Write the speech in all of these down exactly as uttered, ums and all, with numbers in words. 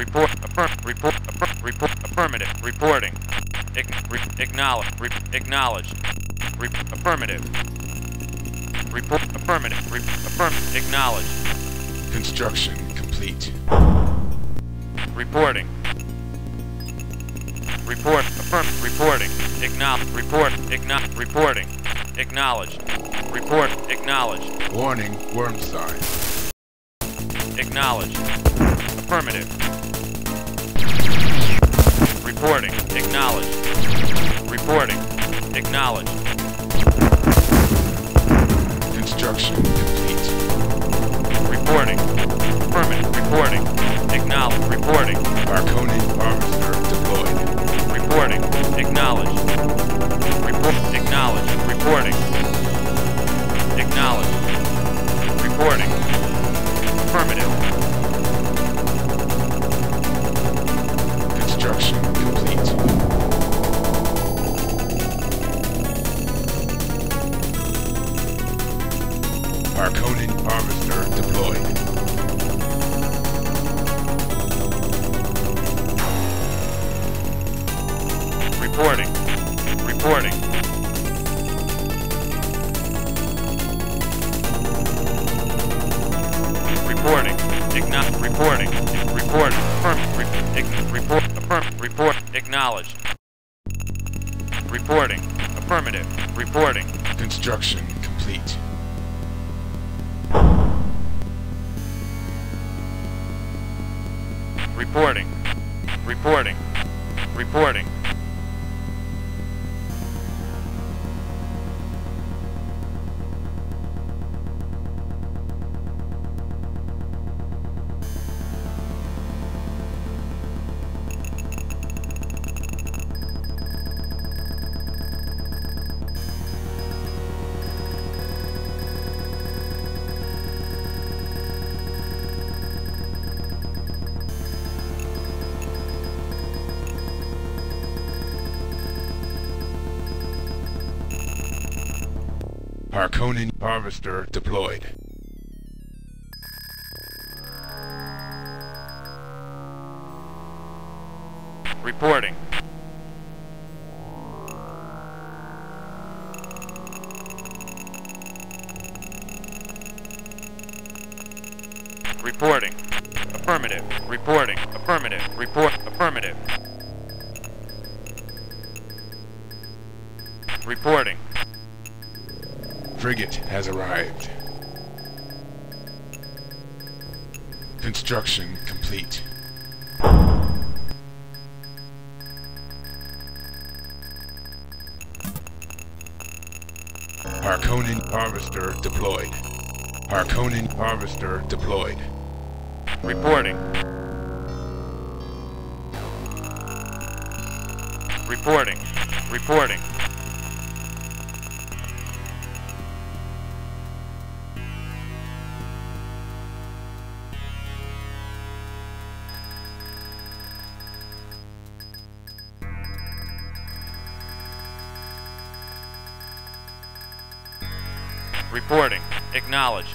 report, affirm, report, affirm, report, affirmative, reporting, Ign re acknowledge, re acknowledge, re affirmative, report, affirmative, re affirm, acknowledge. Construction complete. Reporting. Report, affirm, reporting, acknowledge, report, acknowledge, reporting, acknowledge, report, acknowledge. Warning, worm sign. Acknowledge. Affirmative. Reporting. Acknowledge. Reporting. Acknowledge. Construction complete. Reporting. Affirmative. Reporting. Acknowledge. Reporting. Harkonnen armister deployed. Reporting. Acknowledge. Report. Acknowledge. Reporting. Acknowledge. Reporting. Affirmative. Construction complete. Harkonnen armister deployed. Reporting. Reporting. Reporting. Ign- reporting. Report. Affirm. Report. Report. Acknowledged. Reporting. Affirmative. Reporting. Construction complete. Reporting. Reporting. Reporting. Harkonnen harvester deployed. Reporting. Reporting. Affirmative. Reporting. Affirmative. Report. Affirmative. Reporting. Frigate has arrived. Construction complete. Harkonnen harvester deployed. Harkonnen harvester deployed. Reporting. Reporting. Reporting. Reporting. Acknowledged.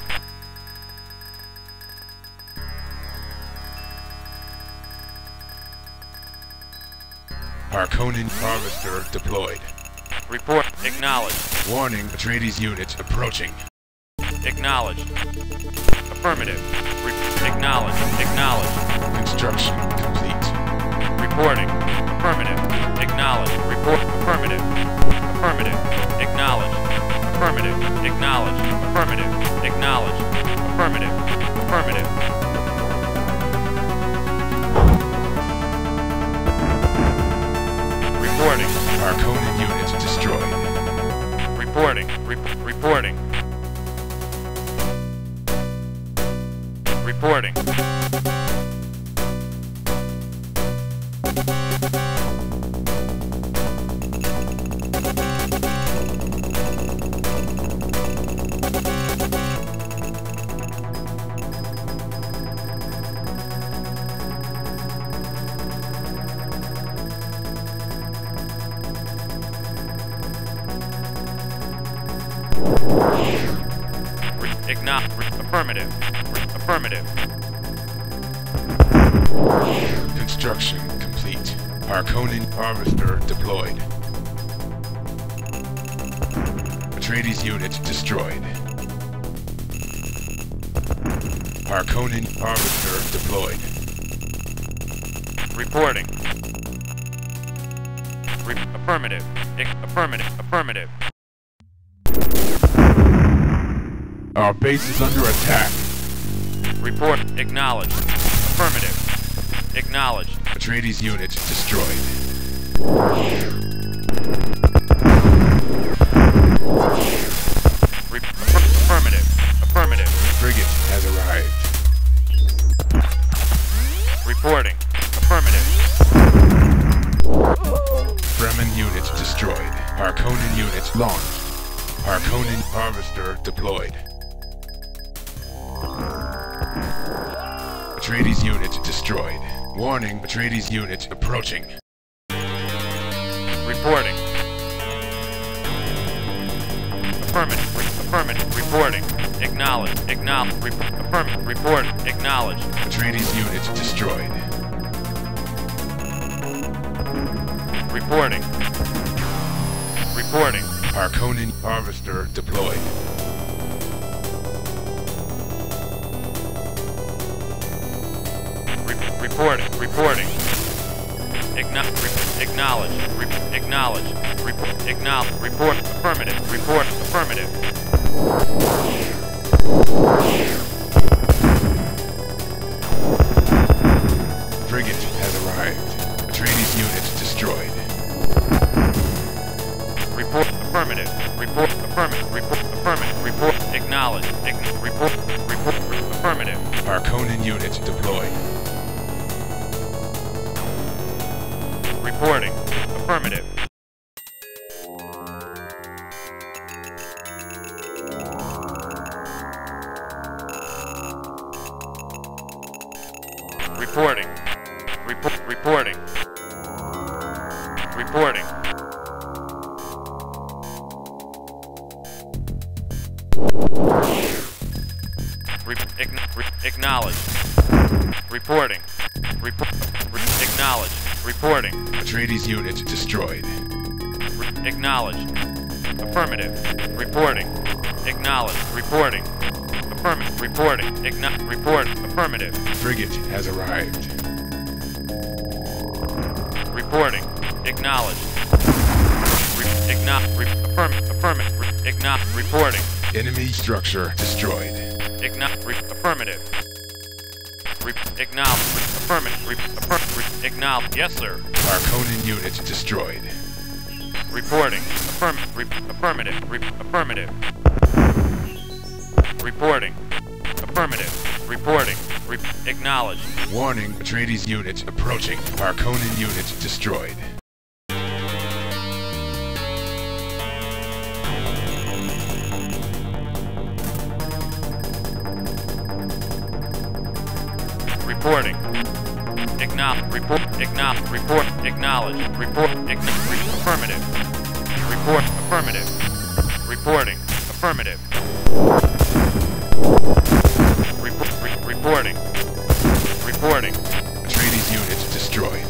Harkonnen harvester deployed. Report. Acknowledged. Warning. Atreides unit approaching. Acknowledged. Affirmative. Re acknowledged. Acknowledged. Construction complete. Reporting. Affirmative. Acknowledged. Report. Affirmative. Affirmative. Acknowledged. Affirmative. Acknowledge. Affirmative. Acknowledge. Affirmative. Affirmative. Reporting. Harkonnen units destroyed. Reporting. Re reporting. Reporting. Acknowledge. Affirmative. Affirmative. Construction complete. Harkonnen harvester deployed. Atreides unit destroyed. Harkonnen harvester deployed. Reporting. Re affirmative. Affirmative. Affirmative. Our base is under attack. Report acknowledged. Affirmative. Acknowledged. Atreides unit destroyed. Affirmative. Affirmative. Frigate has arrived. Reporting. Affirmative. Fremen unit destroyed. Harkonnen unit launched. Harkonnen harvester deployed. Atreides unit destroyed. Warning, Atreides unit approaching. Reporting. Affirmative. Affirmative. Reporting. Acknowledge. Acknowledge. Re affirmative. Report. Acknowledge. Atreides unit destroyed. Reporting. Reporting. Harkonnen harvester deployed. Re reporting. Reporting. Igno re acknowledge. Re acknowledge. Re acknowledge. Report. Affirmative. Report. Affirmative. Frigate has arrived. Atreides unit destroyed. Report. Affirmative. Report. Affirmative. Report. Affirmative. Report. Acknowledge. Ign report. Report. Affirmative. Harkonnen unit deployed. Reporting. Affirmative. Reporting. Report. Reporting. Reporting. Re re acknowledge. Reporting. Report. Re acknowledge. Reporting. Atreides unit destroyed. Re acknowledge. Affirmative. Reporting. Acknowledge. Reporting. Affirmative. Reporting. Igno report. Affirmative. Frigate has arrived. Reporting. Acknowledge. Re acknowledge. Re affirmative. Affirmative. Re acknowledge. Reporting. Enemy structure destroyed. Igno re affirmative. Re acknowledge. Re affirmative. Re affirmative. Re acknowledge. Yes, sir. Harkonnen unit destroyed. Reporting. Affirm re affirmative. Re affirmative. Reporting. Affirmative. Reporting. Re acknowledge. Warning. Atreides unit approaching. Harkonnen unit destroyed. Reporting. Acknowledge. Report. Acknowledge. Report. Acknowledge. Report. Acknowledge. Affirmative. Report. Affirmative. Reporting. Affirmative. Report, re reporting. Reporting. Atreides unit destroyed.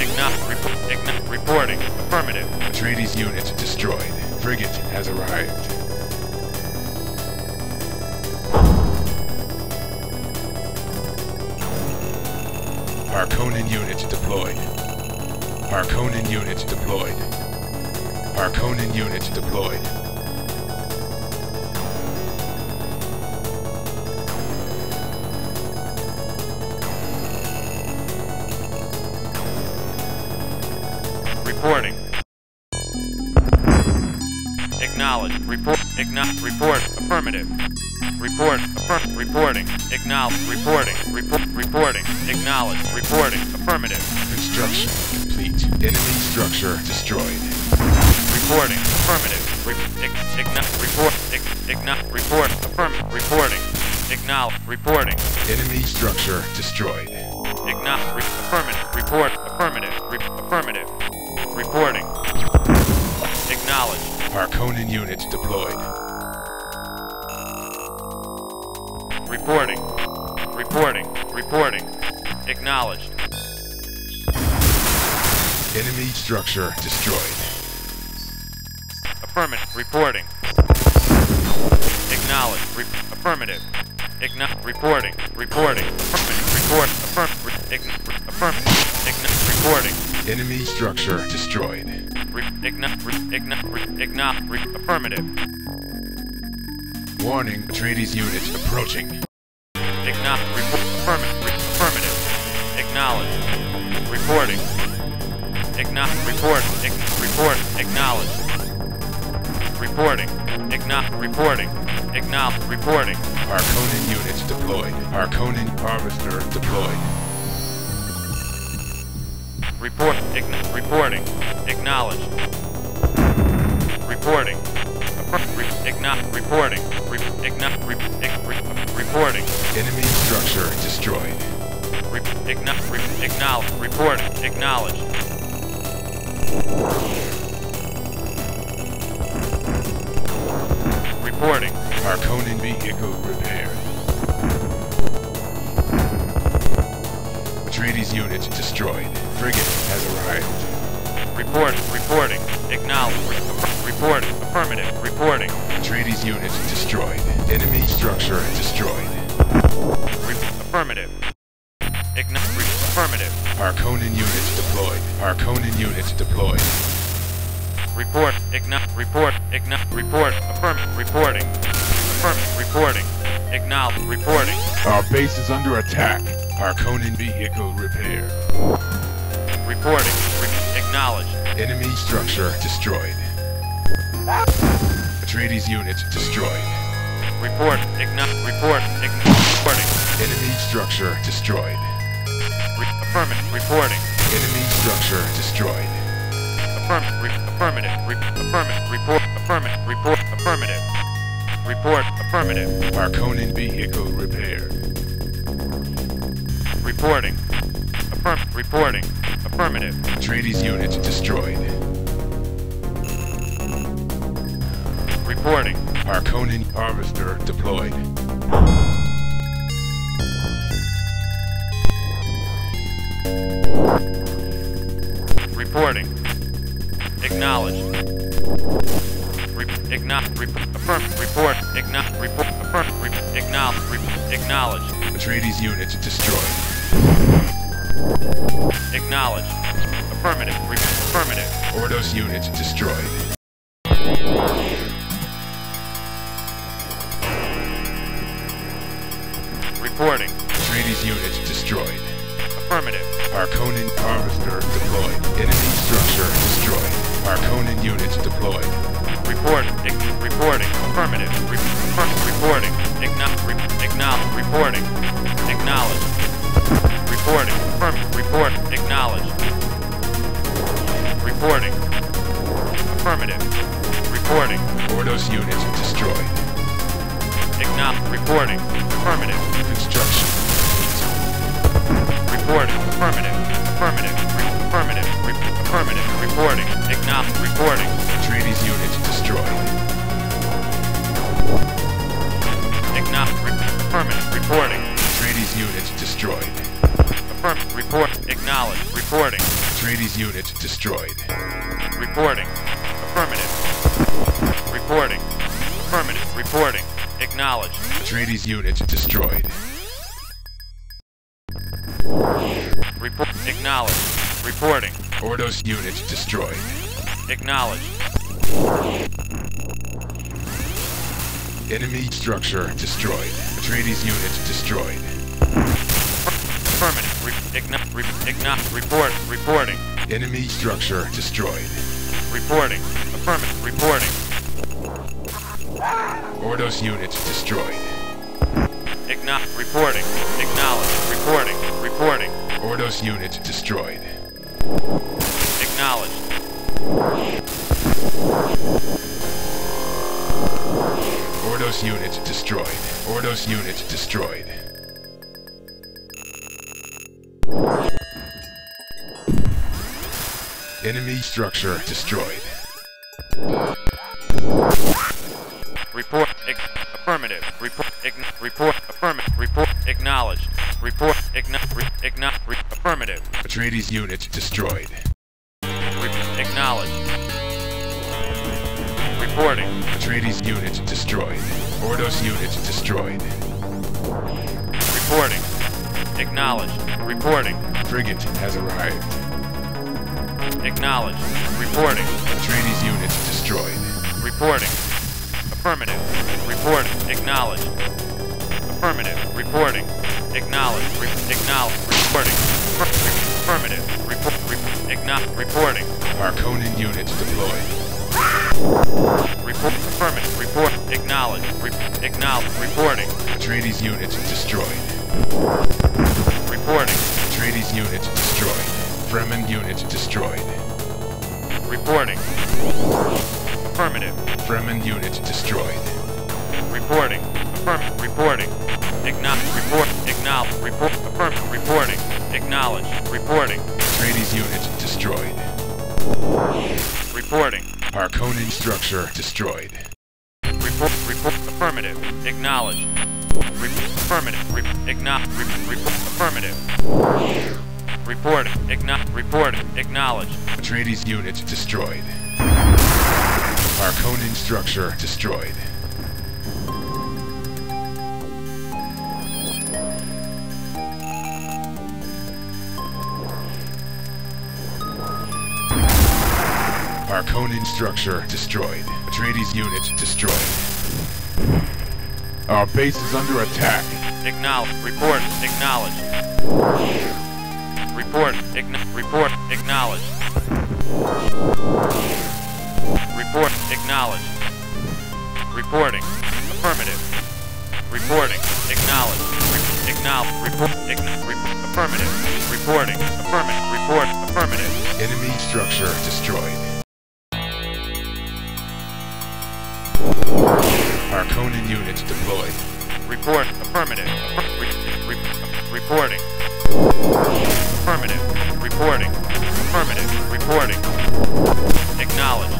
Acknowledge. Report. Acknowledge. Reporting. Affirmative. Atreides unit destroyed. Frigate has arrived. Harkonnen unit deployed. Harkonnen unit deployed. Harkonnen unit deployed. Reporting. Acknowledge. Report. Acknowledge. Report. Affirmative. Report. Affirm. Reporting. Acknowledge. Reporting. Report. Reporting. Acknowledge. Reporting. Affirmative. Construction complete. Enemy structure destroyed. Reporting. Affirmative. Re acknowledge. Report. Acknowledge. Report. Affirmative. Reporting. Acknowledge. Reporting. Enemy structure destroyed. Acknowledge. Re affirmative. Report. Affirmative. Re affirmative. Reporting. Acknowledge. Harkonnen unit deployed. Reporting. Reporting. Reporting. Acknowledged. Enemy structure destroyed. Affirmative. Reporting. Acknowledged. Re affirmative. Igno reporting. Reporting. Affirmative. Report. Affirmative. Re affirmative. Igno reporting. Enemy structure destroyed. Re igno re igno re igno re affirmative. Warning. Atreides unit approaching. Igno report. Affirmative. Re affirmative. Acknowledged. Reporting. Igno report. Ign report. Acknowledged. Reporting. Igno reporting. Acknowledge. Reporting. Harkonnen units deployed. Harkonnen harvester deployed. Report. Ign reporting. Acknowledged. Reporting. Re ign reporting. Re ign re re reporting. Enemy structure destroyed. Re ign re acknowledge. Reporting. Acknowledged. Reporting. Harkonnen vehicle repaired. Atreides unit destroyed. Frigate has arrived. Report. Reporting. Acknowledged. Report. Affirmative. Reporting. Atreides unit destroyed. Enemy structure destroyed. Re affirmative. Ign re affirmative. Harkonnen unit deployed. Harkonnen unit deployed. Report. Ign report. Ign report. Affirmative. Reporting. Reporting. Acknowledge. Reporting. Our base is under attack. Harkonnen vehicle repair. Reporting. Re acknowledged. Enemy structure destroyed. Atreides units destroyed. Report. Igno report. Igno reporting. Enemy structure destroyed. Re affirmative. Reporting. Enemy structure destroyed. Affirmative. Re affirmative. Re affirmative. Report. Affirmative. Report. Affirmative. Report. Affirmative. Harkonnen vehicle repaired. Reporting. Affirm reporting. Affirmative. Atreides unit destroyed. Reporting. Harkonnen harvester deployed. Reporting. Acknowledged. Acknowledge. Affirm. Report. Acknowledge. Report. Affirm. Acknowledge. Acknowledge. Atreides units destroyed. Acknowledge. Affirmative. Affirmative. Ordos units destroyed. Reporting. Atreides units destroyed. Affirmative. Harkonnen harvester deployed. Enemy structure destroyed. Harkonnen units deployed. Report. Reporting. Affirmative. Re reporting. Igno re acknowledge. Reporting. Acknowledge. Reporting. Affirmative. Report. Acknowledge. Reporting. Affirmative. Reporting. Ordos units destroyed. Acknowledge. Reporting. Affirmative. Construction. Reporting. Affirmative. Affirmative. Re affirmative. Re affirmative. Reporting. Acknowledge. Reporting. Atreides units destroyed. Acknowledge. Re affirmative. Reporting. Atreides units destroyed. Affirmative. Report. Acknowledge. Reporting. Atreides units destroyed. Reporting. Affirmative. Reporting. Affirmative. Reporting. Acknowledge. Atreides units destroyed. Report. Acknowledge. Reporting. Ordos units destroyed. Acknowledged. Enemy structure destroyed. Atreides units destroyed. Affirmative. Re igno re igno report. Reporting. Enemy structure destroyed. Reporting. Affirmative. Reporting. Ordos units destroyed. Igno reporting. Acknowledged. Reporting. Reporting. Ordos units destroyed. Acknowledged. Ordos units destroyed. Ordos units destroyed. Enemy structure destroyed. Report. Affirmative. Report. Report. Affirmative. Report. Acknowledged. Report. Igno- re- igno- re- affirmative. Atreides unit destroyed. Re- acknowledged. Reporting. Atreides unit destroyed. Ordos unit destroyed. Reporting. Acknowledged. Reporting. Frigate has arrived. Acknowledged. Reporting. Atreides unit destroyed. Reporting. Affirmative. Reporting. Acknowledged. Affirmative. Reporting. Acknowledge. Re acknowledge. Reporting. Re affirmative. Report. Re acknowledge. Reporting. Harkonnen unit deployed. Report. Affirmative. Report. Acknowledge. Re acknowledge. Reporting. Atreides unit destroyed. Reporting. Atreides unit destroyed. Fremen unit destroyed. Reporting. Affirmative. Fremen unit destroyed. Reporting. Affirmative. Reporting. Acknowledge. Report. Acknowledge. Report. Affirmative. Reporting. Acknowledge. Reporting. Atreides unit destroyed. Reporting. Harkonnen structure destroyed. Report. Report. Affirmative. Acknowledge. Report. Affirmative. Re acknowledge. Re report. Affirmative. Report. Acknowledge. Report. Acknowledge. Atreides unit destroyed. Harkonnen structure destroyed. Harkonnen structure destroyed. Atreides unit destroyed. Our base is under attack. Acknowledge. Report. Acknowledge. Report. Ign report. Acknowledge. Report. Acknowledge. Reporting. Affirmative. Reporting. Acknowledge. Re acknowledge. Report. Ign re affirmative. Reporting. Affirmative. Report. Affirmative. Enemy structure destroyed. Harkonnen units deployed. Report. Affirmative. Re re reporting. Affirmative. Reporting. Affirmative. Reporting. Acknowledged.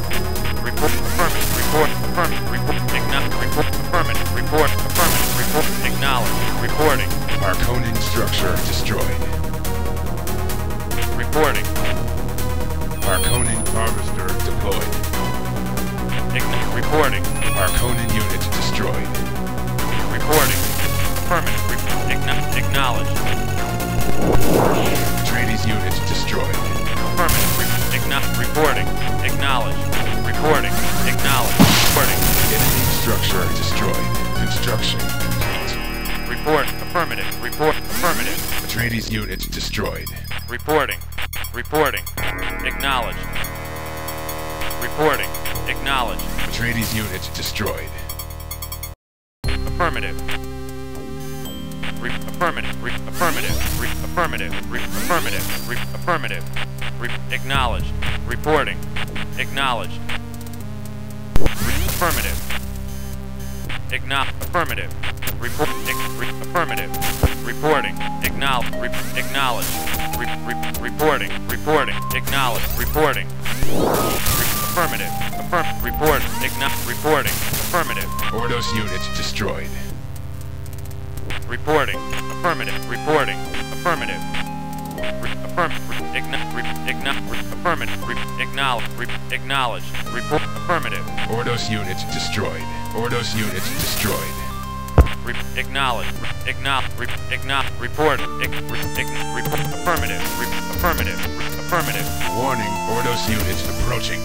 Report. Affirmative. Report. Affirmative. Report. Acknowledged. Report. Affirmative. Report. Affirmative. Report. Acknowledged. Reporting. Harkonnen structure destroyed. Reporting. Harkonnen harvester deployed. Ign reporting. Harkonnen unit destroyed. Reporting. Affirmative. Re ign acknowledged. Atreides unit destroyed. Affirmative. Re ign reporting. Acknowledged. Reporting. Acknowledged. Reporting. Enemy structure destroyed. Construction complete. Report. Affirmative. Report. Affirmative. Atreides unit destroyed. Reporting. Reporting. Acknowledged. Reporting. Acknowledged. Atreides unit destroyed. Affirmative. Re affirmative. Re affirmative. Re affirmative. Re affirmative. Re affirmative. Re acknowledged. Reporting. Acknowledged. Re affirmative. Acknowledge. Affirmative. Report. Re affirmative. Reporting. Acknowledge. Re acknowledge. Re re reporting. Reporting. Acknowledge. Reporting. Affirmative. Affirm. Report. Ign. Reporting. Affirmative. Ordos units destroyed. Reporting. Affirmative. Reporting. Affirmative. Re affirm. Re ign. Re ign. Re affirmative. Re acknowledge. Re acknowledge. Report. Affirmative. Ordos units destroyed. Ordos units destroyed. Re acknowledge. Re acknowledge. Re acknowledge. Report. Ign. Re ign. Report. Affirmative. Re affirmative. Re affirmative. Warning. Ordos units approaching.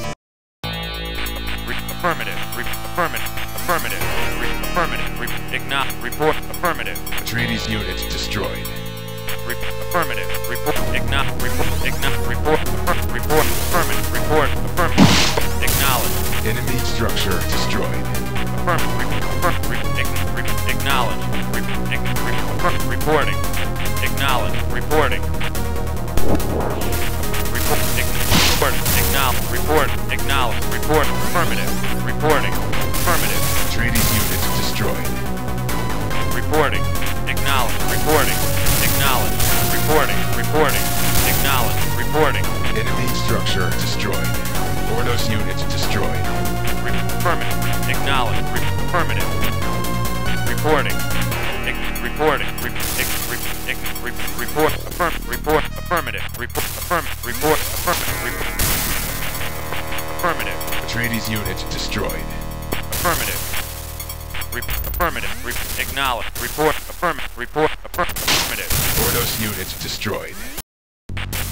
Re affirmative. Re affirmative. Affirmative. Re affirmative. Re ign. Report. Affirmative. Atreides units destroyed. Re affirmative. Report. Ign. Report. Ign. Report. Affirmative. Report. Affirmative. Report. Affirmative. Acknowledge. Enemy structure destroyed. Affirmative. Re ign. Re acknowledge. Re ign. Reporting. Acknowledge. Reporting. Report. Report. Acknowledge. Report. Acknowledge. Report. Affirmative. Reporting. Affirmative. Atreides units destroyed. Reporting. Acknowledge. Reporting. Acknowledge. Reporting. Reporting. Acknowledge. Reporting. Enemy structure destroyed. Ordos units destroyed. Re affirmative. Acknowledge. Re affirmative. Reporting. Re reporting. Re re re Affirmative. Report. Affirmative. Report. Affirmative. Report. Affirmative. Atreides unit destroyed. Affirmative. Re affirmative. Re acknowledge. Report. Affirmative. Report. Affirmative. Ordos unit destroyed.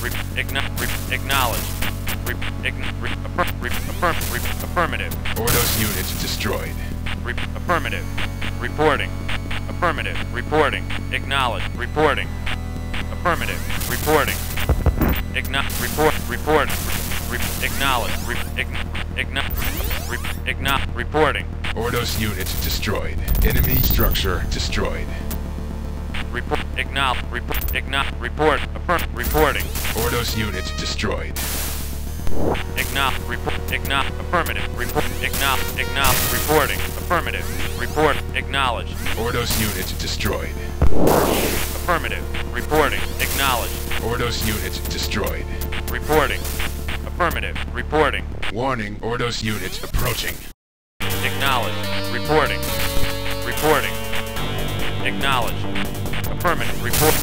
Re re acknowledge. Re re affirm re affirm re affirmative. Ordos unit destroyed. Re affirmative. Reporting. Affirmative. Reporting. Acknowledge. Reporting. Affirmative. Reporting. Igno report. Report. Re acknowledge. Re igno igno reporting. Ordos unit destroyed. Enemy structure destroyed. Report. Acknowledge. Report. Igno report. Affirm reporting. Ordos unit destroyed. Acknowledge. Report. Acknowledge. Affirmative. Report. Acknowledge. Acknowledge. Reporting. Affirmative. Report. Acknowledge. Ordos unit destroyed. Affirmative. Reporting. Acknowledge. Ordos unit destroyed. Reporting. Affirmative. Reporting. Warning. Ordos unit approaching. Acknowledge. Reporting. Reporting. Acknowledge. Affirmative. Report.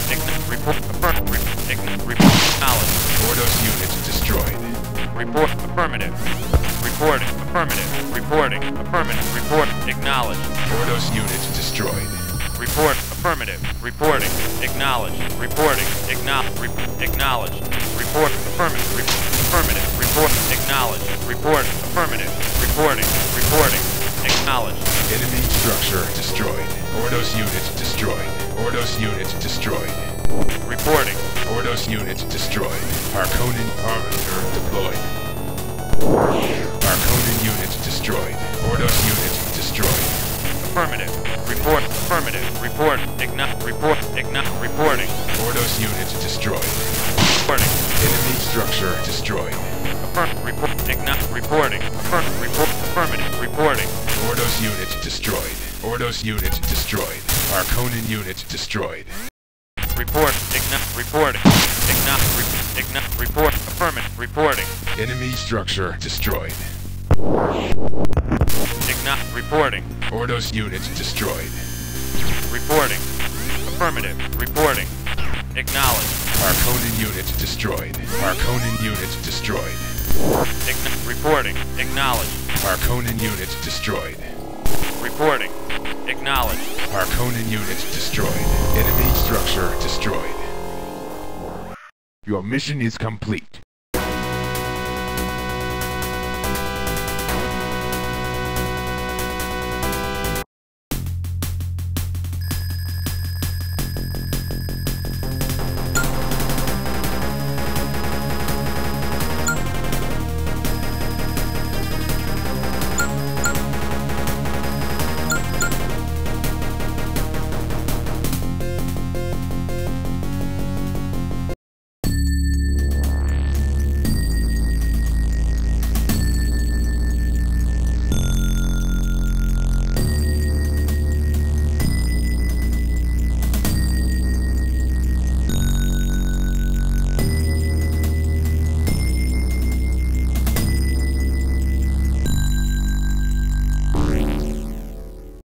Report. Affirmative. Report. Acknowledge. Ordos unit destroyed. Report. Affirmative. Reporting. Affirmative. Reporting. Affirmative. Report. Acknowledge. Ordos unit destroyed. Report. Affirmative. Reporting. Acknowledge. Reporting. Acknowledge. Re acknowledge. Report. Affirmative. Re affirmative. Report. Acknowledge. Report. Affirmative. Reporting. Reporting. Acknowledge. Enemy structure destroyed. Ordos unit destroyed. Ordos unit destroyed. Reporting. Ordos unit destroyed. Harkonnen armature deployed. Harkonnen unit destroyed. Ordos unit destroyed. Affirmative. Report. Affirmative. Report. Igno report. Igno reporting. Ordos unit destroyed. Reporting. Enemy structure destroyed. Affirmative. Report. Igno reporting. Affirmative. Report. Affirmative. Reporting. Ordos unit destroyed. Ordos unit destroyed. Harkonnen unit destroyed. Report. Igno reporting. Igno re Igno report. Affirmative. Reporting. Enemy structure destroyed. Igno reporting. Ordos unit destroyed. Reporting. Affirmative. Reporting. Acknowledge. Harkonnen unit destroyed. Harkonnen unit destroyed. Ign reporting. Acknowledge. Harkonnen unit destroyed. Reporting. Acknowledge. Harkonnen unit destroyed. Enemy structure destroyed. Your mission is complete.